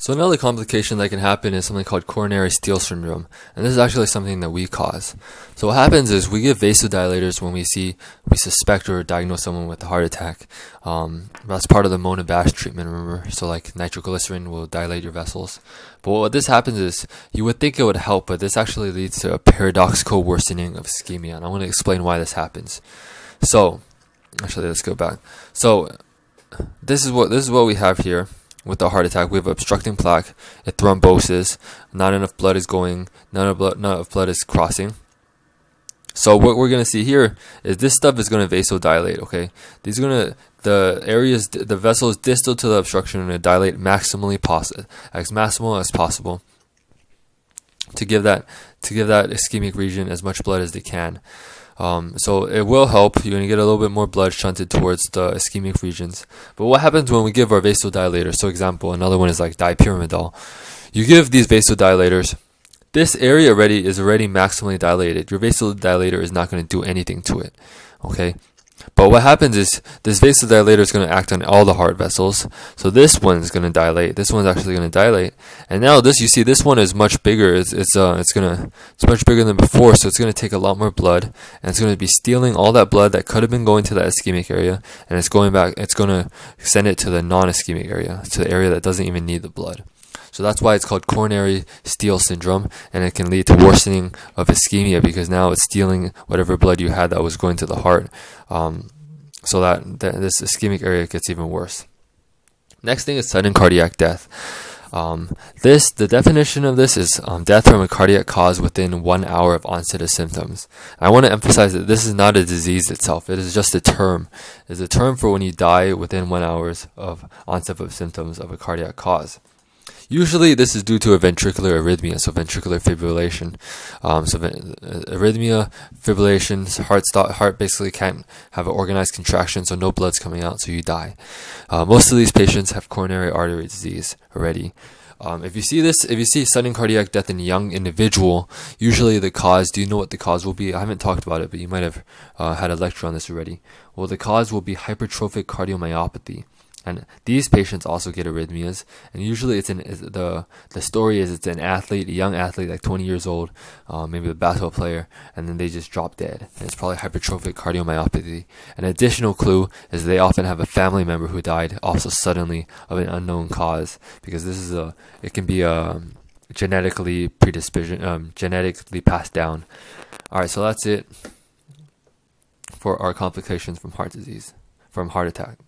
So another complication that can happen is something called coronary steal syndrome, and this is actually something that we cause. So what happens is we give vasodilators when we suspect or diagnose someone with a heart attack. That's part of the Mona Bash treatment, remember? So like nitroglycerin will dilate your vessels. But what this happens is, you would think it would help, but this actually leads to a paradoxical worsening of ischemia, and I want to explain why this happens. So, actually let's go back. So this is what we have here. With the heart attack, we have obstructing plaque, a thrombosis, not enough blood is going, not enough blood is crossing. So what we're going to see here is this stuff is going to vasodilate, okay? These are going to, the areas, the vessels distal to the obstruction are going to dilate maximally possible, as maximal as possible, to give that ischemic region as much blood as they can. So it will help. You're going to get a little bit more blood shunted towards the ischemic regions. But what happens when we give our vasodilators? So example, another one is like dipyridamole. You give these vasodilators. This area already is maximally dilated. Your vasodilator is not going to do anything to it. Okay? But what happens is this vasodilator is going to act on all the heart vessels. So this one is going to dilate. This one's actually going to dilate. And now this, you see, this one is much bigger. It's much bigger than before. So it's going to take a lot more blood, and it's going to be stealing all that blood that could have been going to that ischemic area, and it's going back. It's going to send it to the non-ischemic area, to the area that doesn't even need the blood. So that's why it's called coronary steal syndrome, and it can lead to worsening of ischemia because now it's stealing whatever blood you had that was going to the heart, so that this ischemic area gets even worse. Next thing is sudden cardiac death. The definition of this is death from a cardiac cause within 1 hour of onset of symptoms. I want to emphasize that this is not a disease itself. It is just a term. It's a term for when you die within 1 hour of onset of symptoms of a cardiac cause. Usually this is due to a ventricular arrhythmia, so ventricular fibrillation. Arrhythmia, fibrillations, heart basically can't have an organized contraction, so no blood's coming out, so you die. Most of these patients have coronary artery disease already. If you see sudden cardiac death in a young individual, usually the cause, do you know what the cause will be? I haven't talked about it, but you might have had a lecture on this already. Well, the cause will be hypertrophic cardiomyopathy. And these patients also get arrhythmias, and usually the story is it's an athlete, a young athlete like 20 years old, maybe a basketball player, and then they just drop dead. And it's probably hypertrophic cardiomyopathy. An additional clue is they often have a family member who died also suddenly of an unknown cause, because this is it can be a genetically genetically passed down. All right, so that's it for our complications from heart disease, from heart attack.